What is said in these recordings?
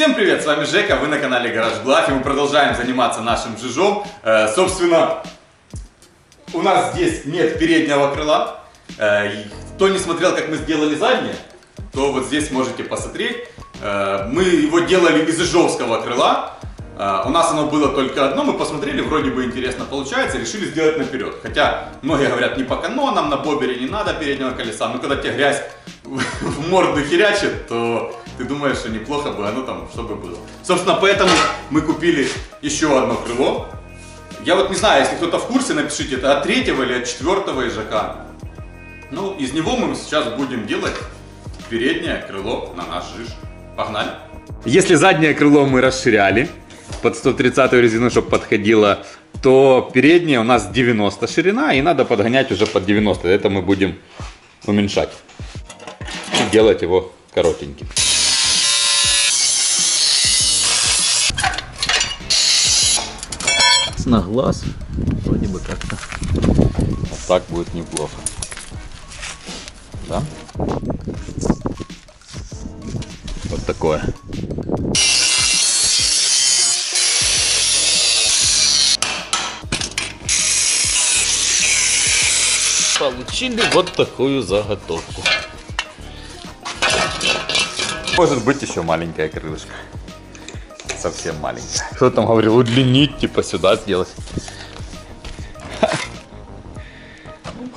Всем привет, с вами Жека, вы на канале Garage Glafi, мы продолжаем заниматься нашим жижом. Собственно, у нас здесь нет переднего крыла. Кто не смотрел, как мы сделали заднее, то вот здесь можете посмотреть. Мы его делали из ижовского крыла. У нас оно было только одно, мы посмотрели, вроде бы интересно получается, решили сделать наперед. Хотя многие говорят, не по канонам, на Боббере не надо переднего колеса. Но когда тебе грязь в морду херячит, то ты думаешь, что неплохо бы оно там, чтобы было. Собственно, поэтому мы купили еще одно крыло. Я вот не знаю, если кто-то в курсе, напишите, это от 3-го или от 4-го ижака. Ну, из него мы сейчас будем делать переднее крыло на наш жиж. Погнали! Если заднее крыло мы расширяли под 130 резину, чтобы подходило, то передняя у нас 90 ширина, и надо подгонять уже под 90. Это мы будем уменьшать и делать его коротеньким. На глаз вроде бы как-то вот так будет неплохо, да? Вот такое. Получили вот такую заготовку. Может быть еще маленькая крылышко. Совсем маленькая. Кто там говорил, удлинить, типа сюда сделать.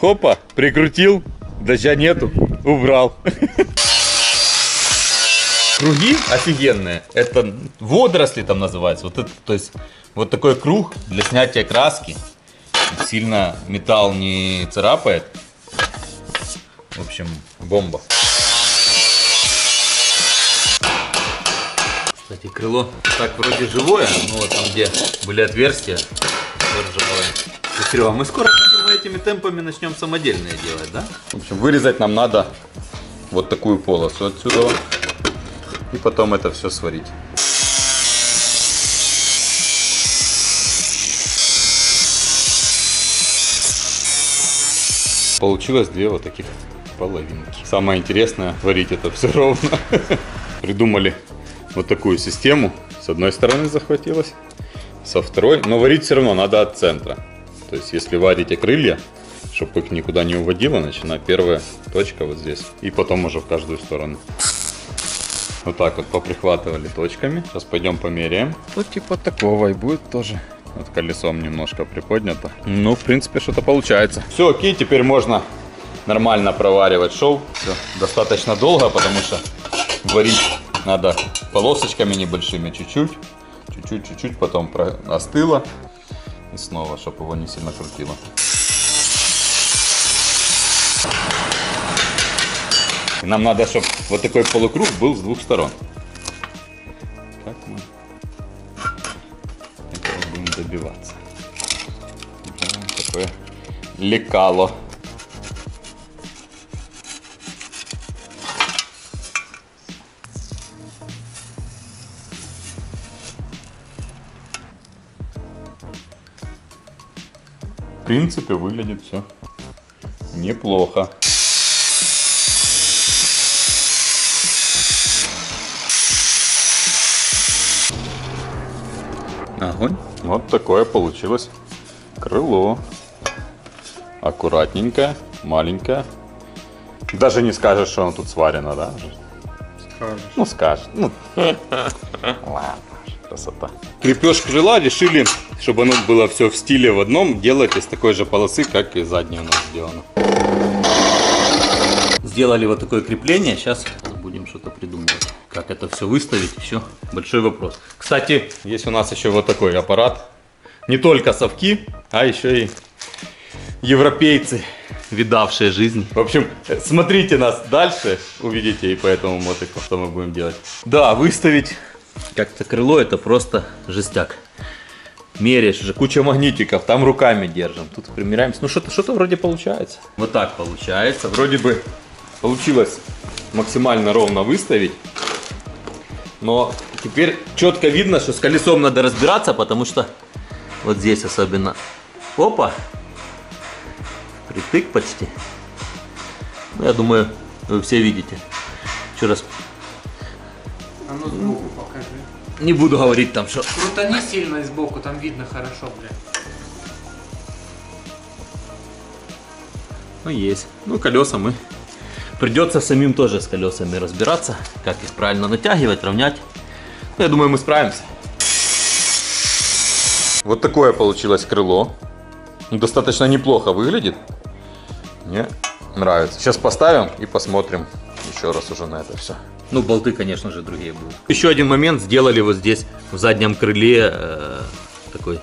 Хопа, прикрутил, дождя нету, убрал. Круги офигенные. Это водоросли там называется. Вот это, то есть вот такой круг для снятия краски. Сильно металл не царапает. В общем, бомба. Кстати, крыло так вроде живое, но вот там, где были отверстия, вот живое. А мы скоро этими темпами начнем самодельные делать, да? В общем, вырезать нам надо вот такую полосу отсюда и потом это все сварить. Получилось две вот таких половинки. Самое интересное, варить это все ровно. Придумали вот такую систему. С одной стороны захватилось, со второй. Но варить все равно надо от центра. То есть, если варите крылья, чтобы их никуда не уводило, начинает первая точка вот здесь. И потом уже в каждую сторону. Вот так вот поприхватывали точками. Сейчас пойдем померяем. Вот типа такого и будет тоже. Вот колесом немножко приподнято. Ну, в принципе, что-то получается. Все, окей, теперь можно нормально проваривать шов. Все, достаточно долго, потому что варить надо полосочками небольшими. Чуть-чуть, чуть-чуть, чуть-чуть, потом остыло. И снова, чтобы его не сильно крутило. И нам надо, чтобы вот такой полукруг был с двух сторон. Так мы добиваться. Такое лекало. В принципе, выглядит все неплохо. Огонь. Вот такое получилось крыло. Аккуратненькое, маленькое. Даже не скажешь, что оно тут сварено, да? Скажешь. Ну, скажешь. Ну. Ладно, красота. Крепеж крыла решили, чтобы оно было все в стиле в одном, делать из такой же полосы, как и заднее у нас сделано. Сделали вот такое крепление, сейчас будем что-то придумывать. Как это все выставить, еще большой вопрос. Кстати, есть у нас еще вот такой аппарат. Не только совки, а еще и европейцы, видавшие жизнь. В общем, смотрите нас дальше, увидите и по этому мотику, что мы будем делать. Да, выставить как-то крыло, это просто жестяк. Меряешь, уже куча магнитиков, там руками держим, тут примеряемся. Ну что-то вроде получается. Вот так получается, вроде бы получилось максимально ровно выставить. Но теперь четко видно, что с колесом надо разбираться, потому что вот здесь особенно. Опа! Притык почти. Ну, я думаю, вы все видите. Еще раз. А ну сбоку покажи. Не буду говорить там, что... Крутани сильно и сбоку, там видно хорошо, блядь. Ну есть. Ну колеса мы... Придется самим тоже с колесами разбираться, как их правильно натягивать, равнять. Ну, я думаю, мы справимся. Вот такое получилось крыло. Достаточно неплохо выглядит. Мне нравится. Сейчас поставим и посмотрим еще раз уже на это все. Ну, болты, конечно же, другие будут. Еще один момент. Сделали вот здесь, в заднем крыле, такой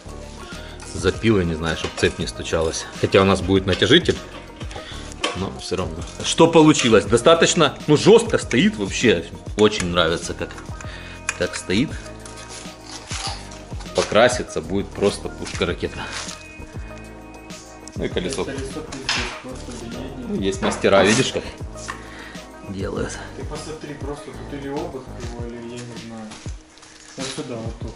запил, я не знаю, чтобы цепь не стучалась. Хотя у нас будет натяжитель. Но все равно. Что получилось? Достаточно, ну, жестко стоит вообще. Очень нравится, как стоит. Покрасится, будет просто пушка-ракета. Ну и колесо. Ну, есть мастера, видишь, как делают. Ты посмотри просто, тут или обувь его, или я не знаю. Вот сюда, вот тут.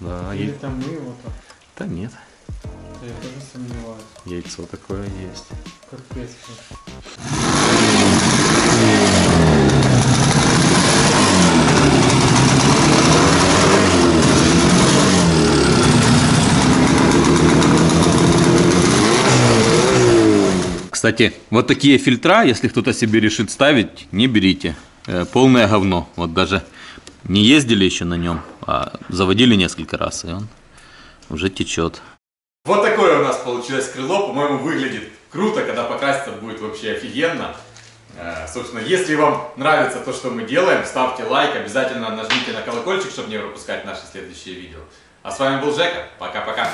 Да, или есть... там мы его вот так. Да нет. Я тоже сомневаюсь. Яйцо такое есть. Капец. Кстати, вот такие фильтра, если кто-то себе решит ставить, не берите. Полное говно. Вот даже не ездили еще на нем, а заводили несколько раз, и он уже течет. Вот такое у нас получилось крыло, по-моему, выглядит круто, когда покрасится будет вообще офигенно. Собственно, если вам нравится то, что мы делаем, ставьте лайк, обязательно нажмите на колокольчик, чтобы не пропускать наши следующие видео. А с вами был Жека, пока-пока.